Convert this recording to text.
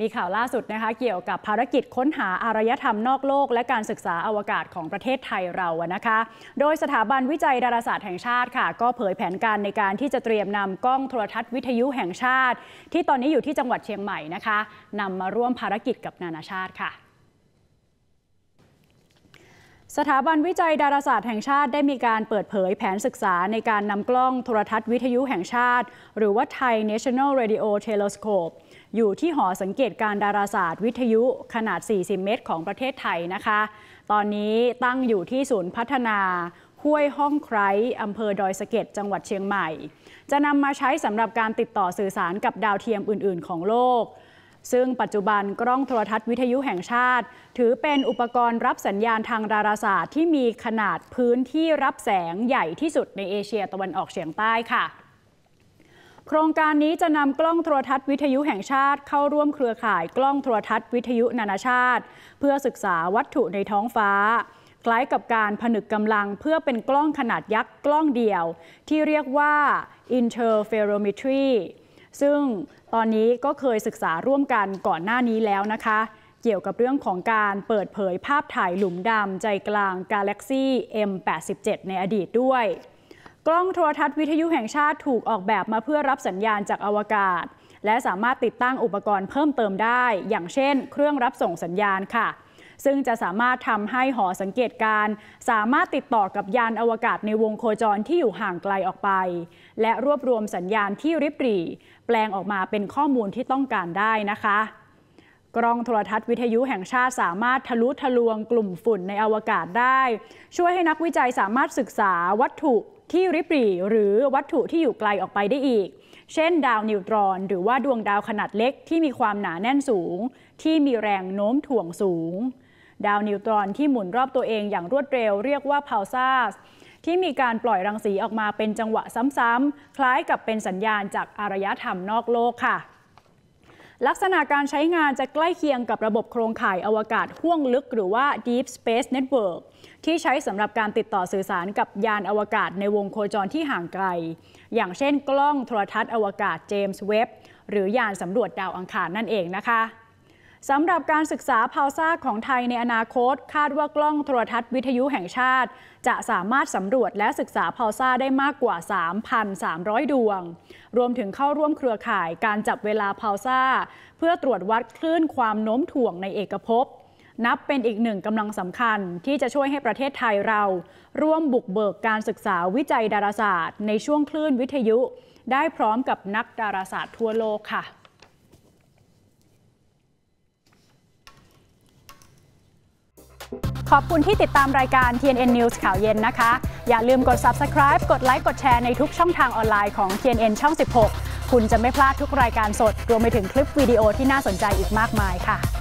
มีข่าวล่าสุดนะคะเกี่ยวกับภารกิจค้นหาอารยธรรมนอกโลกและการศึกษาอวกาศของประเทศไทยเรานะคะโดยสถาบันวิจัยดาราศาสตร์แห่งชาติค่ะก็เผยแผนการในการที่จะเตรียมนำกล้องโทรทัศน์วิทยุแห่งชาติที่ตอนนี้อยู่ที่จังหวัดเชียงใหม่นะคะนำมาร่วมภารกิจกับนานาชาติค่ะสถาบันวิจัยดาราศาสตร์แห่งชาติได้มีการเปิดเผยแผนศึกษาในการนำกล้องโทรทัศน์วิทยุแห่งชาติหรือว่า Thai National Radio Telescope อยู่ที่หอสังเกตการดาราศาสตร์วิทยุขนาด 40 เมตรของประเทศไทยนะคะตอนนี้ตั้งอยู่ที่ศูนย์พัฒนาห้วยห้องไคร้อำเภอดอยสะเก็ดจังหวัดเชียงใหม่จะนำมาใช้สำหรับการติดต่อสื่อสารกับดาวเทียมอื่นๆของโลกซึ่งปัจจุบันกล้องโทรทัศน์วิทยุแห่งชาติถือเป็นอุปกรณ์รับสัญญาณทางดาราศาสตร์ที่มีขนาดพื้นที่รับแสงใหญ่ที่สุดในเอเชียตะวันออกเฉียงใต้ค่ะโครงการนี้จะนำกล้องโทรทัศน์วิทยุแห่งชาติเข้าร่วมเครือข่ายกล้องโทรทัศน์วิทยุนานาชาติเพื่อศึกษาวัตถุในท้องฟ้าคล้ายกับการผนึกกำลังเพื่อเป็นกล้องขนาดยักษ์กล้องเดียวที่เรียกว่า interferometryซึ่งตอนนี้ก็เคยศึกษาร่วมกันก่อนหน้านี้แล้วนะคะเกี่ยวกับเรื่องของการเปิดเผยภาพถ่ายหลุมดำใจกลางกาแล็กซี่ M87 ในอดีตด้วยกล้องโทรทัศน์วิทยุแห่งชาติถูกออกแบบมาเพื่อรับสัญญาณจากอวกาศและสามารถติดตั้งอุปกรณ์เพิ่มเติมได้อย่างเช่นเครื่องรับส่งสัญญาณค่ะซึ่งจะสามารถทำให้หอสังเกตการสามารถติดต่อกับยานอวกาศในวงโคจรที่อยู่ห่างไกลออกไปและรวบรวมสัญญาณที่ริบหรี่แปลงออกมาเป็นข้อมูลที่ต้องการได้นะคะกล้องโทรทัศน์วิทยุแห่งชาติสามารถทะลุทะลวงกลุ่มฝุ่นในอวกาศได้ช่วยให้นักวิจัยสามารถศึกษาวัตถุที่ริบหรี่หรือวัตถุที่อยู่ไกลออกไปได้อีกเช่นดาวนิวตรอนหรือว่าดวงดาวขนาดเล็กที่มีความหนาแน่นสูงที่มีแรงโน้มถ่วงสูงดาวนิวตรอนที่หมุนรอบตัวเองอย่างรวดเร็วเรียกว่าพาวซ่าที่มีการปล่อยรังสีออกมาเป็นจังหวะซ้ำๆคล้ายกับเป็นสัญญาณจากอารยธรรมนอกโลกค่ะลักษณะการใช้งานจะใกล้เคียงกับระบบโครงข่ายอวกาศห้วงลึกหรือว่า deep space network ที่ใช้สำหรับการติดต่อสื่อสารกับยานอวกาศในวงโคจรที่ห่างไกลอย่างเช่นกล้องโทรทัศน์อวกาศเจมส์เว็บหรือยานสำรวจดาวอังคารนั่นเองนะคะสำหรับการศึกษาพาวซ่าของไทยในอนาคตคาดว่ากล้องโทรทัศน์วิทยุแห่งชาติจะสามารถสำรวจและศึกษาพาวซ่าได้มากกว่า 3,300 ดวงรวมถึงเข้าร่วมเครือข่ายการจับเวลาพาวซ่าเพื่อตรวจวัดคลื่นความโน้มถ่วงในเอกภพนับเป็นอีกหนึ่งกำลังสำคัญที่จะช่วยให้ประเทศไทยเราร่วมบุกเบิกการศึกษาวิจัยดาราศาสตร์ในช่วงคลื่นวิทยุได้พร้อมกับนักดาราศาสตร์ทั่วโลกค่ะขอบคุณที่ติดตามรายการ TNN News ข่าวเย็นนะคะอย่าลืมกด Subscribe กดไลค์กดแชร์ในทุกช่องทางออนไลน์ของ TNN ช่อง 16คุณจะไม่พลาดทุกรายการสดรวมไปถึงคลิปวิดีโอที่น่าสนใจอีกมากมายค่ะ